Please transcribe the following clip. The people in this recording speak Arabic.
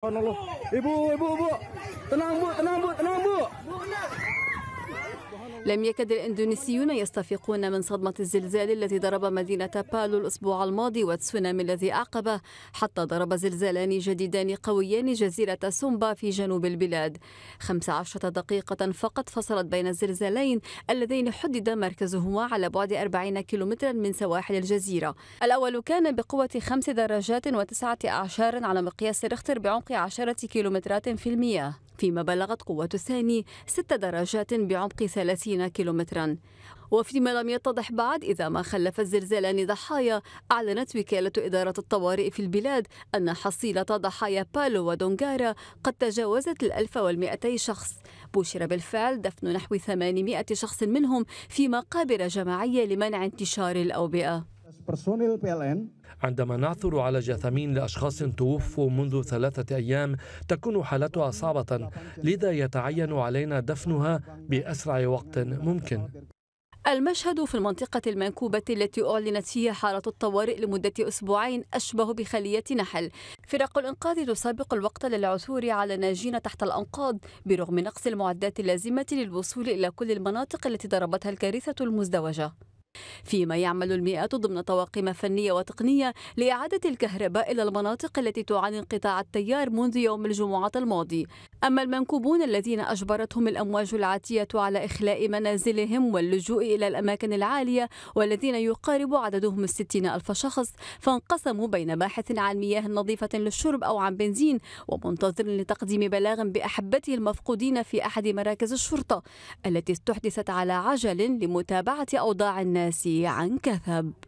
Ibu, tenang bu. لم يكد الإندونيسيون يستفيقون من صدمة الزلزال التي ضرب مدينة بالو الأسبوع الماضي والتسونامي الذي أعقبه، حتى ضرب زلزالان جديدان قويان جزيرة سومبا في جنوب البلاد. 15 دقيقة فقط فصلت بين الزلزالين اللذين حدد مركزهما على بعد 40 كيلومترا من سواحل الجزيرة. الأول كان بقوة 5.9 على مقياس ريختر بعمق 10 كيلومترات في المياه، فيما بلغت قوة الثاني 6 بعمق 30 كيلومترا. وفيما لم يتضح بعد إذا ما خلف الزلزالان ضحايا، أعلنت وكالة إدارة الطوارئ في البلاد أن حصيلة ضحايا بالو ودونغارا قد تجاوزت 1200 شخص. بشر بالفعل دفن نحو 800 شخص منهم في مقابر جماعية لمنع انتشار الأوبئة. عندما نعثر على جثامين لأشخاص توفوا منذ 3 أيام تكون حالتها صعبة، لذا يتعين علينا دفنها بأسرع وقت ممكن. المشهد في المنطقة المنكوبة التي أعلنت فيها حالة الطوارئ لمدة أسبوعين أشبه بخلية نحل. فرق الإنقاذ تسابق الوقت للعثور على ناجين تحت الأنقاض برغم نقص المعدات اللازمة للوصول إلى كل المناطق التي ضربتها الكارثة المزدوجة. فيما يعمل المئات ضمن طواقم فنية وتقنية لإعادة الكهرباء إلى المناطق التي تعاني انقطاع التيار منذ يوم الجمعة الماضي. أما المنكوبون الذين أجبرتهم الأمواج العاتية على إخلاء منازلهم واللجوء إلى الأماكن العالية، والذين يقارب عددهم 60,000 شخص، فانقسموا بين باحث عن مياه نظيفة للشرب أو عن بنزين، ومنتظر لتقديم بلاغ بأحبته المفقودين في أحد مراكز الشرطة التي استحدثت على عجل لمتابعة أوضاع الناس عن كثب.